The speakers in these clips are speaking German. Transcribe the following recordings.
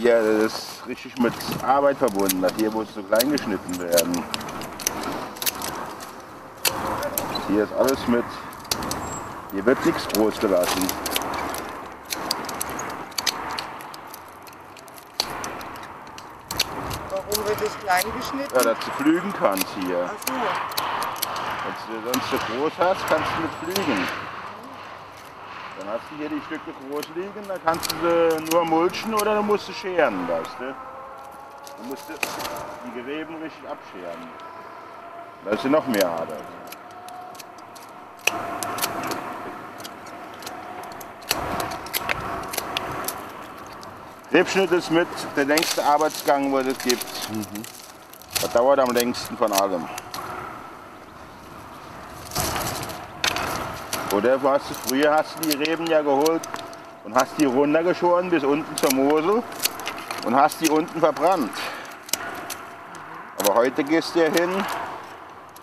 hier, das ist richtig mit Arbeit verbunden. Das hier muss so klein geschnitten werden. Hier ist alles mit, hier wird nichts groß gelassen. Warum wird es klein geschnitten? Ja, dass du pflügen kannst hier. Ach so. Wenn du sonst so groß hast, kannst du mit pflügen. Dann hast du hier die Stücke groß liegen, dann kannst du sie nur mulchen oder du musst sie scheren, weißt du. Du musst die Gräben richtig abscheren. Da ist noch mehr Arbeit. Rebschnitt ist mit der längste Arbeitsgang, wo es gibt. Das dauert am längsten von allem. Oder früher hast du die Reben ja geholt und hast die runtergeschoren bis unten zur Mosel und hast die unten verbrannt. Aber heute gehst du ja hin,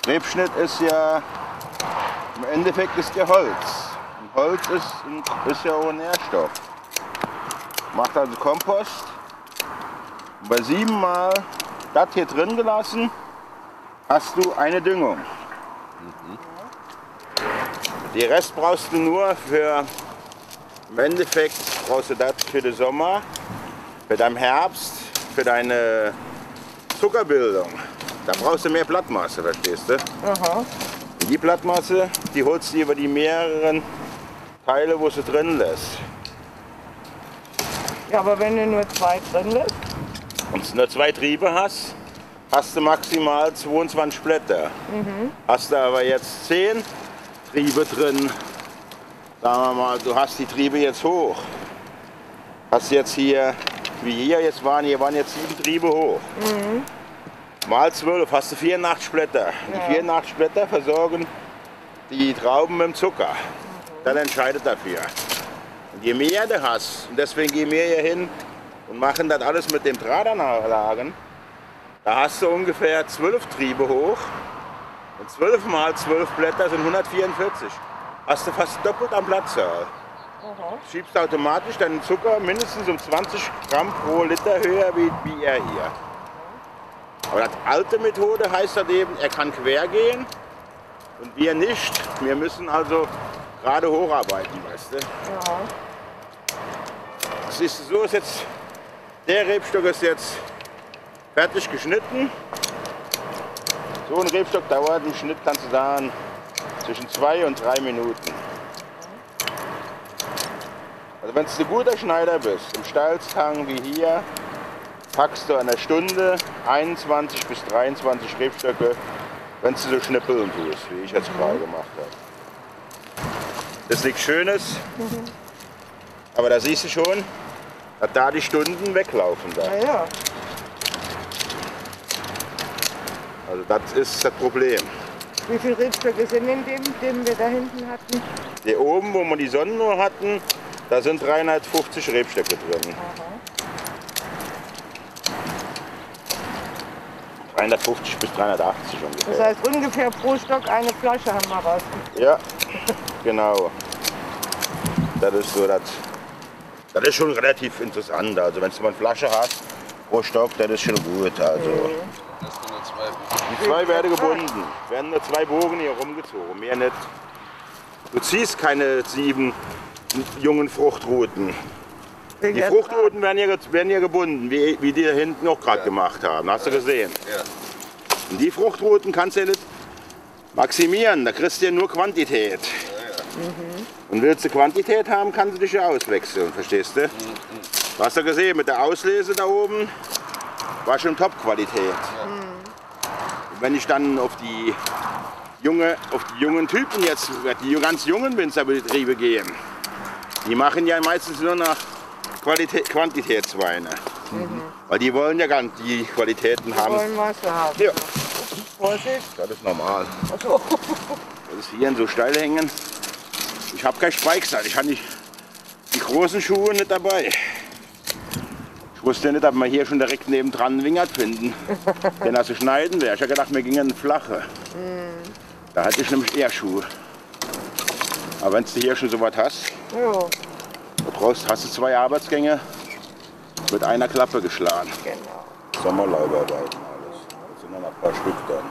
Rebschnitt ist ja, im Endeffekt ist ja Holz. Und Holz ist ja ohne Nährstoff. Macht also Kompost. Und bei 7 Mal das hier drin gelassen, hast du eine Düngung. Den Rest brauchst du nur für, im Endeffekt brauchst du das für den Sommer, für deinen Herbst, für deine Zuckerbildung. Da brauchst du mehr Blattmasse, verstehst du? Aha. Die Blattmasse, die holst du über die mehreren Teile, wo du drin lässt. Ja, aber wenn du nur 2 drin lässt? Und du nur 2 Triebe hast, hast du maximal 22 Blätter. Hast du aber jetzt 10. Triebe drin, sagen wir mal, du hast die Triebe jetzt hoch, hast jetzt hier, wie hier waren jetzt 7 Triebe hoch, mal 12, hast du 84 Blätter. Ja. Die 84 Blätter versorgen die Trauben mit dem Zucker, dann entscheidet dafür. Und je mehr du hast, und deswegen gehen wir hier hin und machen das alles mit dem Drahtanlagen, da hast du ungefähr 12 Triebe hoch. Und 12 mal 12 Blätter sind 144. Hast du fast doppelt an Blattzahl. Schiebst automatisch deinen Zucker mindestens um 20 Gramm pro Liter höher wie er hier. Aber die alte Methode heißt halt eben, er kann quer gehen und wir nicht. Wir müssen also gerade hocharbeiten, weißt du? Das ist, so ist jetzt, der Rebstock ist jetzt fertig geschnitten. So ein Rebstock dauert im Schnitt, kannst du sagen, zwischen 2 und 3 Minuten. Also wenn du ein guter Schneider bist, im Steilshang wie hier, packst du an der Stunde 21 bis 23 Rebstöcke, wenn du so schnippeln tust, wie ich jetzt gerade gemacht habe. Das ist nichts Schönes, aber da siehst du schon, dass da die Stunden weglaufen. Also das ist das Problem. Wie viele Rebstöcke sind in dem wir da hinten hatten? Hier oben, wo wir die Sonnenuhr hatten, da sind 350 Rebstöcke drin. 350 bis 380 ungefähr. Das heißt ungefähr pro Stock eine Flasche haben wir raus. Ja, genau. Das ist so, das ist schon relativ interessant. Also wenn du mal eine Flasche hast pro Stock, das ist schon gut. Also. Die 2 werden gebunden, werden nur 2 Bogen hier rumgezogen, mehr nicht. Du ziehst keine 7 jungen Fruchtruten. Die Fruchtruten werden hier gebunden, wie die da hinten auch gerade gemacht haben, hast du gesehen. Und die Fruchtruten kannst du nicht maximieren, da kriegst du ja nur Quantität. Und willst du Quantität haben, kannst du dich ja auswechseln, verstehst du? Hast du gesehen, mit der Auslese da oben war schon Top-Qualität. Wenn ich dann auf die jungen Typen jetzt, die ganz jungen Winzerbetriebe gehen, die machen ja meistens nur nach Quantitätsweine. Weil die wollen ja gar nicht die Qualitäten haben. Die wollen Wasser haben. Ja. Vorsicht. Das ist normal. Ach so. Das ist hier in so steil hängen. Ich habe kein Speichsal, ich habe die großen Schuhe nicht dabei. Ich wusste nicht, ob wir hier schon direkt nebendran einen Wingert finden. Denn als ich schneiden wäre, ich habe gedacht, wir gingen in Flache. Da hatte ich nämlich eher Schuhe. Aber wenn du hier schon so was hast, brauchst, hast du 2 Arbeitsgänge Mit einer Klappe geschlagen. Genau. Sommerlaubarbeiten alles. Da sind noch ein paar Stück dann.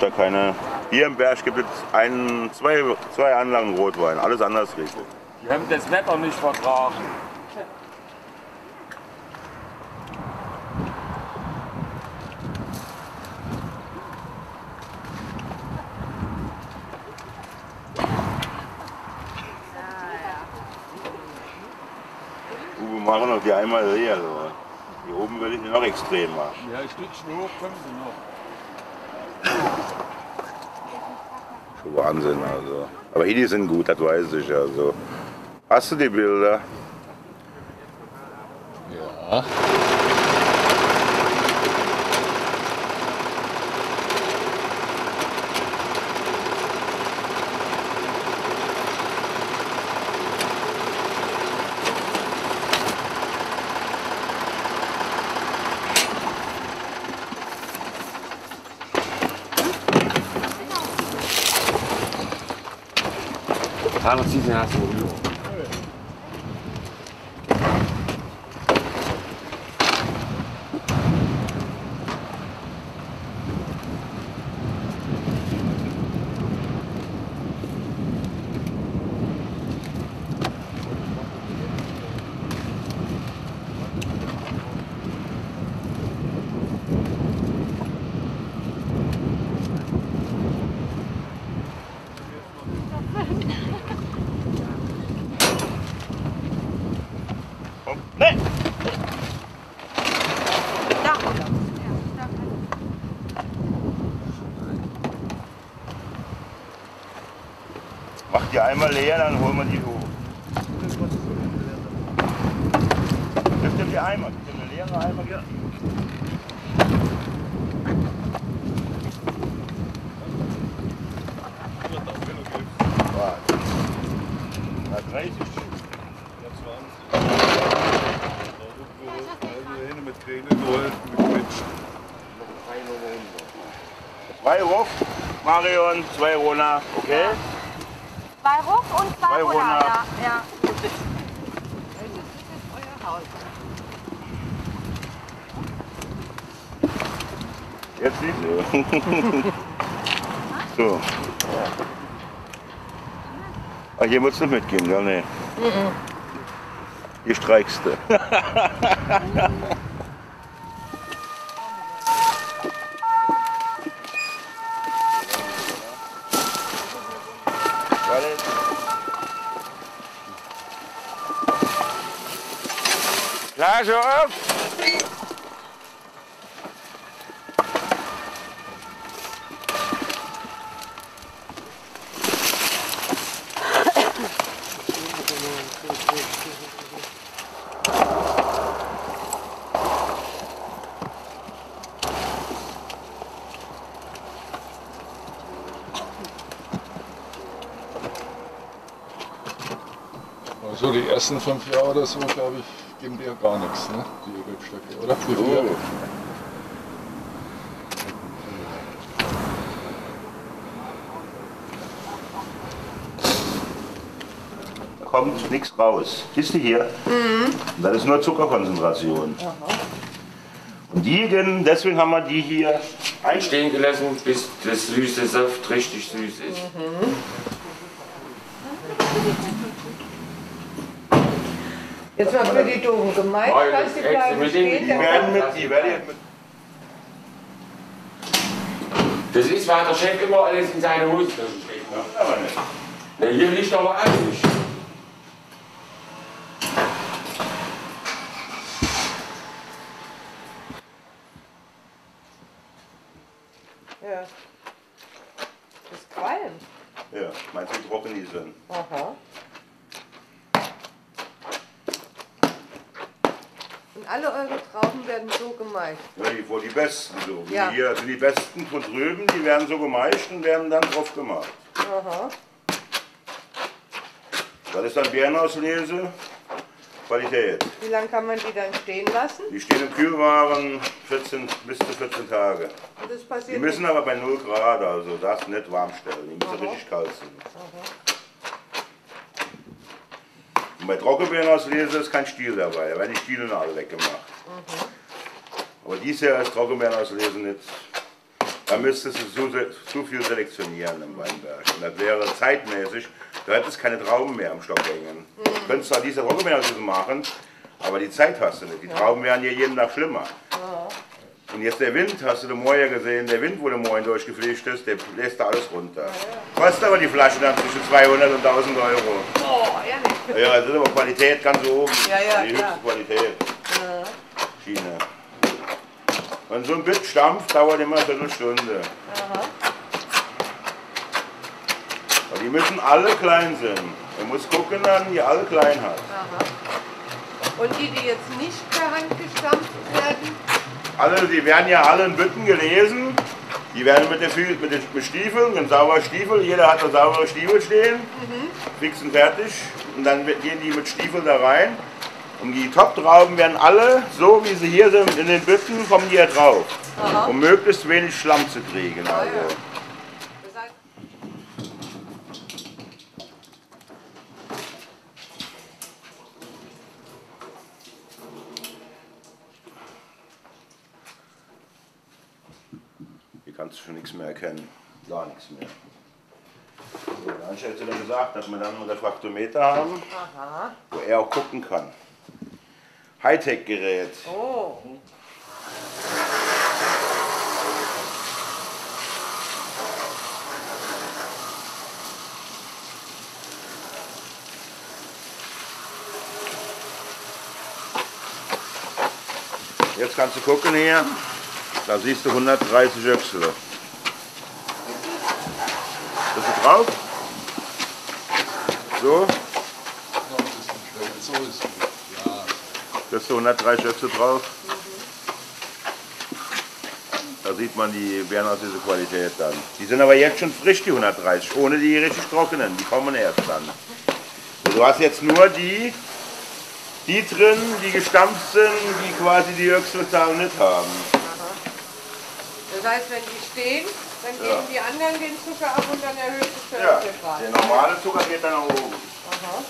Da keine. Hier im Berg gibt es zwei Anlagen Rotwein, alles anders richtig. Die haben das Wetter nicht vertragen. Wir machen noch die einmal leer. Also. Hier oben will ich noch extrem machen. Ja, ein Stückchen hoch kommen sie noch. Wahnsinn, also. Aber hier, die sind gut, das weiß ich, also. Hast du die Bilder? Ja. Ah, noch ziehen Sie nach dem Rührung. Die einmal leer, dann holen wir die hoch. Nimm dir die Eimer, nimm dir eine leere Eimer. Ja. Na, 30 Stück. Na, 20. Also hin mit Kränen geholt, mit Quetschen. Drei Ruff, Marion, zwei Rona, okay? Bei Ruck und bei Rona, ja. Das ist euer Haus. Jetzt siehst du. So. Ach, hier würdest du nicht mitgehen, gell? Nee. Hier streikst du. Plage auf! So die ersten 5 Jahre oder so, glaube ich, geben die ja gar nichts, ne? Die Rebstöcke, oder? Oh. Da kommt nichts raus. Siehst du hier? Mhm. Das ist nur Zuckerkonzentration. Aha. Und deswegen haben wir die hier einstehen gelassen, bis das süße Saft richtig süß ist. Mhm. Jetzt war für die Doofen gemeint, dass die bleiben stehen. Die werden mit. Das ist, weil der Chef immer alles in seine Hosenflächen steckt. Ne? Aber nicht. Na, hier liegt aber alles nicht. Ja. Das ist Qualm. Ja, meinst du Trockenbeeren? Aha. Und alle eure Trauben werden so gemeischt? Ja, die wohl die besten so. Ja. Hier sind die besten von drüben, die werden so gemeischt und werden dann drauf gemacht. Aha. Das ist dann Bärenauslese, Qualität. Wie lange kann man die dann stehen lassen? Die stehen im Kühlwaren 14, bis zu 14 Tage. Und das passiert die müssen nicht? Aber bei 0 Grad, also das nicht warm stellen, die müssen richtig kalt sind. Aha. Und bei Trockenbeerenauslese ist kein Stiel dabei, da werden die Stiele noch alle weggemacht. Mhm. Aber dies hier ist Trockenbeerenauslese nicht. Da müsstest du zu viel selektionieren im Weinberg. Und das wäre zeitmäßig, da hättest du keine Trauben mehr am Stock hängen. Mhm. Du könntest zwar diese Trockenbeerenauslese machen, aber die Zeit hast du nicht. Die Trauben werden hier jeden Tag schlimmer. Mhm. Und jetzt der Wind, hast du den Moor ja gesehen, der Wind, wo der Moor durchgepflegt ist, der lässt da alles runter. Ja. Kostet aber die Flasche dann zwischen 200 und 1000 Euro. Oh, ehrlich? Ja, das ist aber Qualität ganz oben. Ja, die höchste Qualität. Ja. Schiene. Wenn so ein Bit stampft, dauert immer eine Viertelstunde. Aha. Und die müssen alle klein sein. Man muss gucken, dass man die alle klein hat. Aha. Und die, die jetzt nicht per Hand gestampft werden? Also die werden ja alle in Bütten gelesen. Die werden mit den Stiefeln, mit sauberen Stiefeln, jeder hat einen sauberen Stiefel stehen, fix und fertig. Und dann gehen die mit Stiefeln da rein. Und die Top-Trauben werden alle, so wie sie hier sind, in den Bütten, kommen die ja drauf. Aha. Um möglichst wenig Schlamm zu kriegen. Also. Kannst du schon nichts mehr erkennen, gar nichts mehr. So, dann hättest du dann gesagt, dass wir dann einen Refraktometer haben, aha, wo er auch gucken kann. Hightech-Gerät. Oh. Jetzt kannst du gucken hier. Da siehst du 130 Öchsele. Bist du drauf? So? Bist du 130 Öchsele drauf? Da sieht man die Beeren aus dieser Qualität dann. Die sind aber jetzt schon frisch, die 130, ohne die richtig trockenen. Die kommen erst dann. Du hast jetzt nur die drin, die gestampft sind, die quasi die Öchsele nicht haben. Das heißt, wenn die stehen, dann geben die anderen den Zucker ab und dann erhöht sich der Zuckergrad. Der normale Zucker geht dann nach oben. Aha.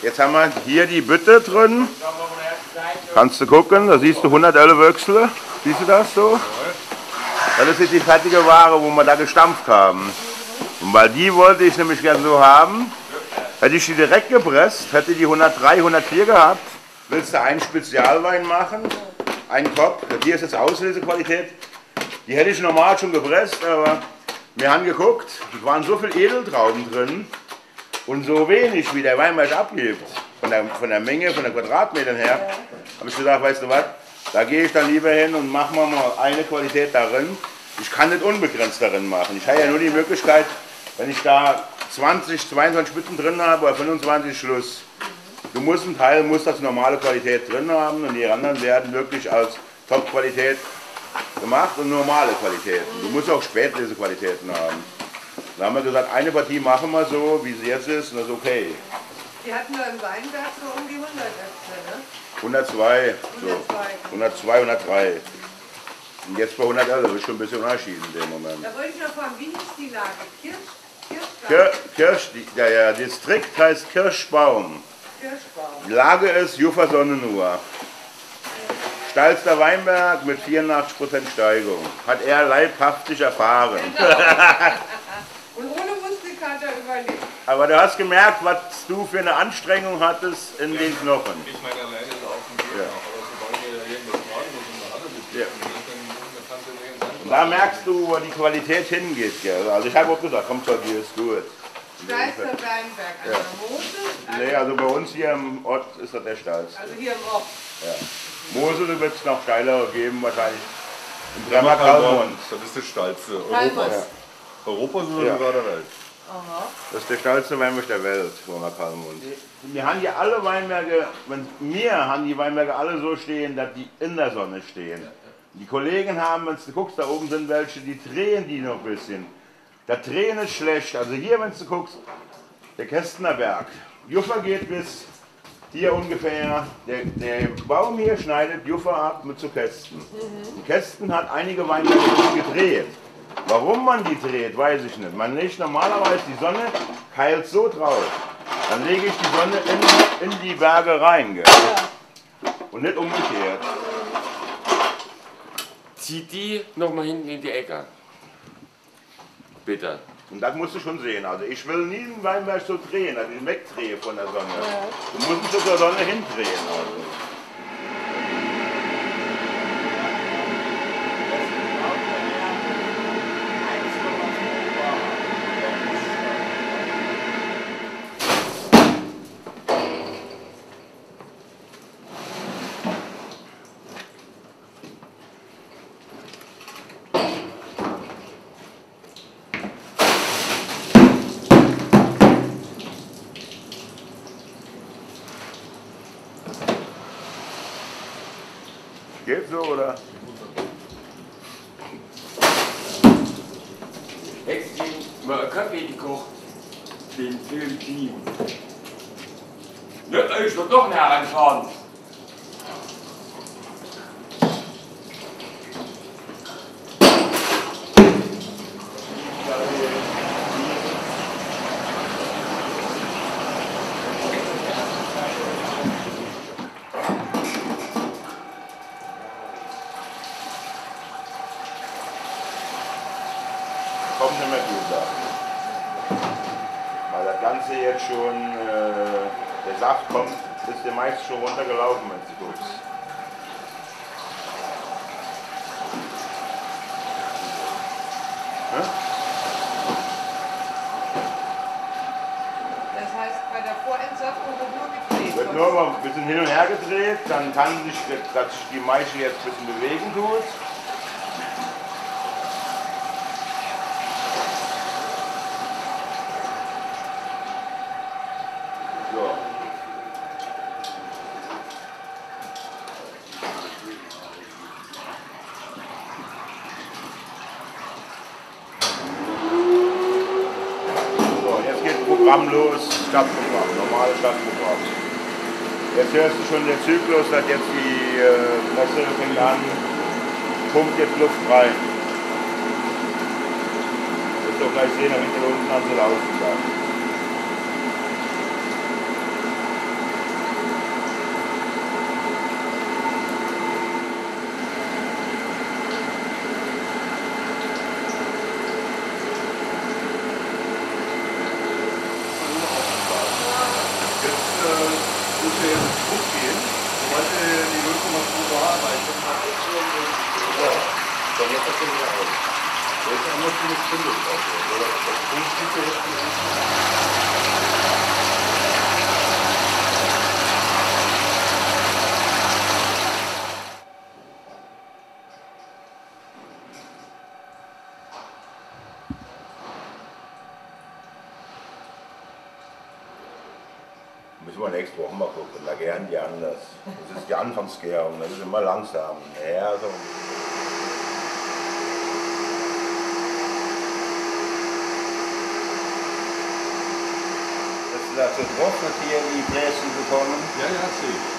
Jetzt haben wir hier die Bütte drin, kannst du gucken, da siehst du 111 Öchsele, siehst du das so? Das ist jetzt die fertige Ware, wo wir da gestampft haben. Und weil die wollte ich nämlich gerne so haben, hätte ich die direkt gepresst, hätte die 103, 104 gehabt. Willst du einen Spezialwein machen, einen Kopf, hier ist jetzt Auslesequalität, die hätte ich normal schon gepresst, aber wir haben geguckt, es waren so viele Edeltrauben drin. Und so wenig, wie der Weinberg abgibt, von der Menge, von den Quadratmetern her, habe ich gesagt, weißt du was, Da gehe ich dann lieber hin und mache mal eine Qualität darin. Ich kann nicht unbegrenzt darin machen. Ich habe ja nur die Möglichkeit, wenn ich da 20, 22 Bütten drin habe oder 25 Schluss. Du musst einen Teil, musst das normale Qualität drin haben und die anderen werden wirklich als Top-Qualität gemacht und normale Qualitäten. Du musst auch Spätlese-Qualitäten haben. Da haben wir gesagt, eine Partie machen wir so, wie sie jetzt ist und das ist okay. Wir hatten da im Weinberg so um die 100 Öchsel, ne? 102, so. 102, 103. Und jetzt bei 100, also ist schon ein bisschen Unterschied in dem Moment. Da wollte ich noch fragen, wie ist die Lage? Der Distrikt heißt Kirschbaum. Kirschbaum. Lage ist Juffer Sonnenuhr. Steilster Weinberg mit 84% Steigung. Hat er leibhaftig erfahren. Genau. Und ohne Muskeln hat er überlebt. Aber du hast gemerkt, was du für eine Anstrengung hattest in den Knochen. Ich meine, alleine ist er auf dem Weg, aber sobald wir da irgendwas machen müssen, wir alle mitnehmen. Da merkst du, wo die Qualität hingeht. Gell? Also ich habe auch gesagt, komm zu dir, ist gut. Steilster Weinberg, also Mosel? Nee, also bei uns hier im Ort ist das der steilste. Also hier im Ort? Ja. Mosel wird es noch steiler geben, wahrscheinlich. Im Bremerkau. Das ist das steilste Europas. Ja. Europas oder sogar der Welt? Aha. Das ist der steilste Weinberg der Welt, Bremerkau. Wir haben hier alle Weinberge, alle so stehen, dass die in der Sonne stehen. Die Kollegen haben, wenn du guckst, da oben sind welche, die drehen die noch ein bisschen. Da drehen ist schlecht. Also hier, wenn du guckst, der Kästnerberg. Juffer geht bis hier ungefähr. Der Baum hier schneidet Juffer ab mit zu Kästen. Die Kästen hat einige Weinberge gedreht. Warum man die dreht, weiß ich nicht. Man legt normalerweise die Sonne, keilt so drauf. Dann lege ich die Sonne in die Berge rein. Gell? Und nicht umgekehrt. Zieh die nochmal hinten in die Ecke. Bitte. Und das musst du schon sehen. Also ich will nie einen Weinberg so drehen, also ich wegdrehe von der Sonne. Ja. Du musst ihn zu der Sonne hindrehen. Also. Geht so, oder? Extra mal Kaffee gekocht, den Film Team. Nicht euch wird noch näher reinfahren. Kommt nicht mehr gut da. Weil das Ganze jetzt schon, der Saft kommt, ist der meist schon runtergelaufen, wenn du guckst. Das heißt, bei der Vorentsaftung wird nur mal ein bisschen hin und her gedreht, dann kann sich, dass sich die Maische jetzt ein bisschen bewegen tut. Programmlos, Stadtprogramm, normales Stadtprogramm. Jetzt hörst du schon den Zyklus, dass jetzt die Mosel fängt an, pumpt jetzt Luft rein. Wirst du gleich sehen, damit wir unten an sie laufen kann. Müssen wir nächste Woche mal gucken, da gären die anders. Das ist die Anfangsgärung, das ist immer langsam. Ja, so. Das ist dazu drauf, dass hier die Bläschen bekommen. Ja, ja, sieh.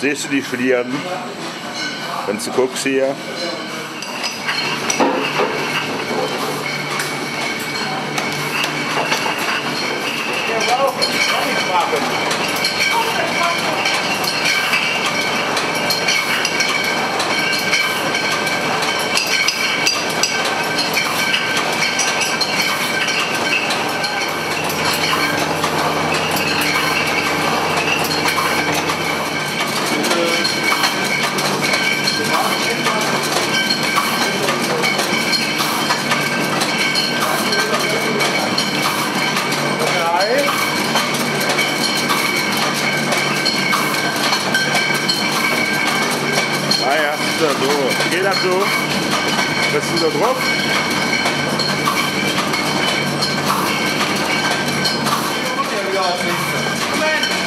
Siehst du die Flieren, wenn du guckst hier? So, so. Geht ab so. Das ist wieder drauf. Moment.